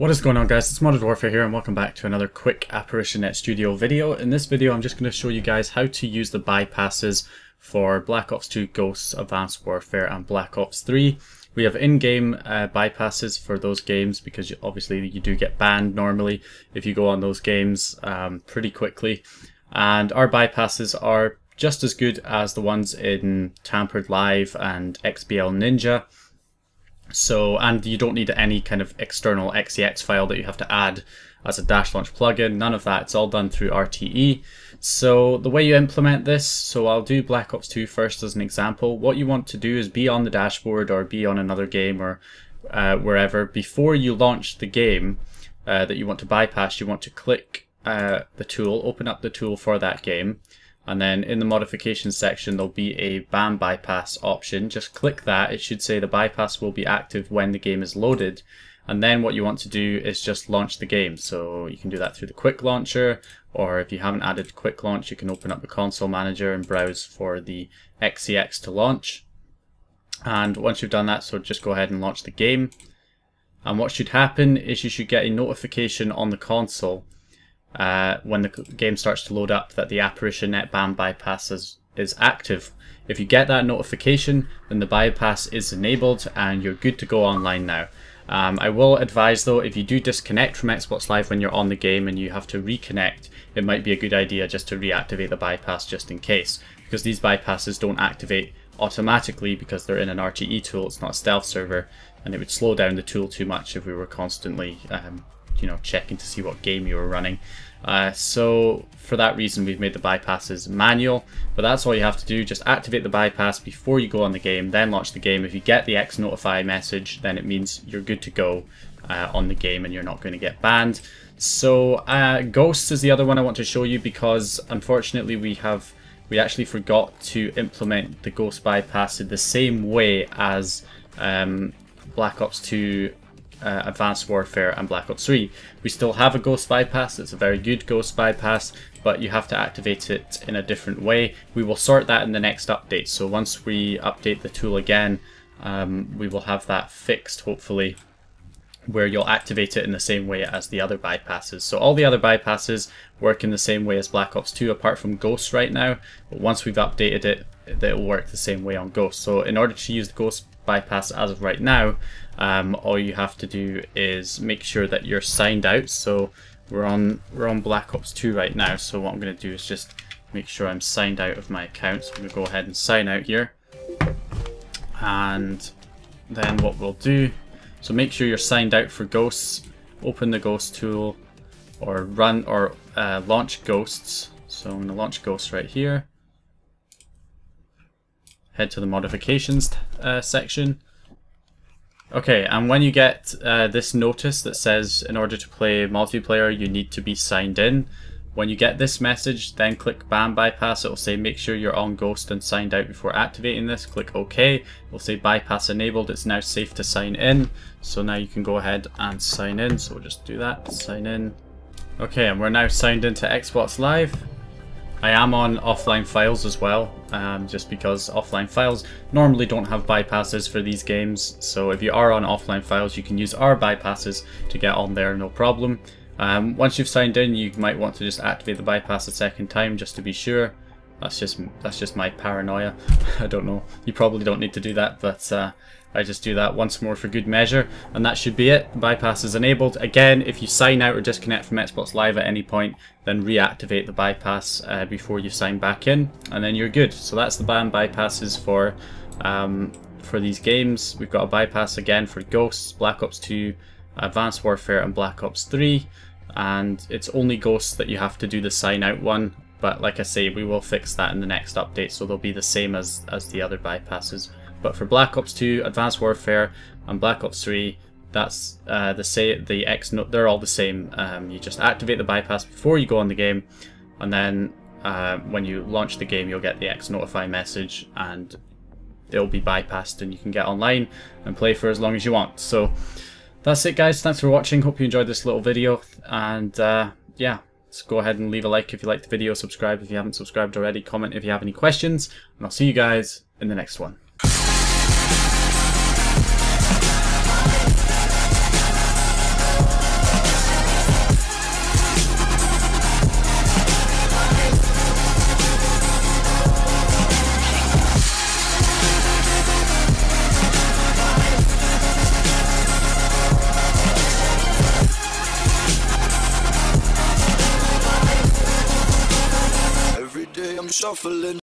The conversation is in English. What is going on, guys? It's Modded Warfare here and welcome back to another quick Apparition Net Studio video. In this video I'm just going to show you guys how to use the bypasses for Black Ops 2, Ghosts, Advanced Warfare and Black Ops 3. We have in-game bypasses for those games because obviously you do get banned normally if you go on those games pretty quickly. And our bypasses are just as good as the ones in Tampered Live and XBL Ninja. So, and you don't need any kind of external XEX file that you have to add as a dash launch plugin, none of that. It's all done through RTE. So the way you implement this, so I'll do Black Ops 2 first as an example. What you want to do is be on the dashboard or be on another game or wherever. Before you launch the game that you want to bypass, you want to click the tool, open up the tool for that game. And then in the modifications section, there'll be a ban bypass option. Just click that. It should say the bypass will be active when the game is loaded. And then what you want to do is just launch the game. So you can do that through the quick launcher, or if you haven't added quick launch, you can open up the console manager and browse for the XCX to launch. And once you've done that, so just go ahead and launch the game. And what should happen is you should get a notification on the console when the game starts to load up that the Apparition Net ban bypass is active. If you get that notification, then the bypass is enabled and you're good to go online now. I will advise though, if you do disconnect from Xbox Live when you're on the game and you have to reconnect, it might be a good idea just to reactivate the bypass just in case, because these bypasses don't activate automatically because they're in an RTE tool. It's not a stealth server, and it would slow down the tool too much if we were constantly you know, checking to see what game you were running. So for that reason, we've made the bypasses manual, but that's all you have to do. Just activate the bypass before you go on the game, then launch the game. If you get the X notify message, then it means you're good to go on the game and you're not going to get banned. So Ghosts is the other one I want to show you, because unfortunately we actually forgot to implement the Ghost bypass in the same way as Black Ops 2, Advanced Warfare and Black Ops 3. We still have a Ghost bypass. It's a very good Ghost bypass, but you have to activate it in a different way. We will sort that in the next update. So once we update the tool again, we will have that fixed, hopefully, where you'll activate it in the same way as the other bypasses. So all the other bypasses work in the same way as Black Ops 2, apart from Ghosts right now. But once we've updated it, it will work the same way on Ghosts. So in order to use the Ghost bypass as of right now, all you have to do is make sure that you're signed out. So we're on Black Ops 2 right now. So what I'm going to do is just make sure I'm signed out of my account. So I'm going to go ahead and sign out here. And then what we'll do, so make sure you're signed out for Ghosts. Open the Ghost tool or run or launch Ghosts. So I'm going to launch Ghosts right here. Head to the modifications section. Okay, and when you get this notice that says in order to play multiplayer you need to be signed in, when you get this message, then click ban bypass. It'll say make sure you're on Ghost and signed out before activating this. Click OK. It'll say bypass enabled. It's now safe to sign in. So now you can go ahead and sign in. So we'll just do that. Sign in. Okay, and we're now signed into Xbox Live. I am on offline files as well, just because offline files normally don't have bypasses for these games. So if you are on offline files, you can use our bypasses to get on there, no problem. Once you've signed in, you might want to just activate the bypass a second time just to be sure. That's just my paranoia. I don't know. You probably don't need to do that, but I just do that once more for good measure, and that should be it. Bypass is enabled. Again, if you sign out or disconnect from Xbox Live at any point, then reactivate the bypass before you sign back in, and then you're good. So that's the ban bypasses for these games. We've got a bypass again for Ghosts, Black Ops 2, Advanced Warfare, and Black Ops 3, and it's only Ghosts that you have to do the sign out one. But like I say, we will fix that in the next update, so they'll be the same as the other bypasses. But for Black Ops 2, Advanced Warfare, and Black Ops 3, that's they're all the same. You just activate the bypass before you go on the game, and then when you launch the game, you'll get the X notify message, and it'll be bypassed, and you can get online and play for as long as you want. So that's it, guys. Thanks for watching. Hope you enjoyed this little video, and yeah. So go ahead and leave a like if you liked the video, subscribe if you haven't subscribed already, comment if you have any questions, and I'll see you guys in the next one. shuffling.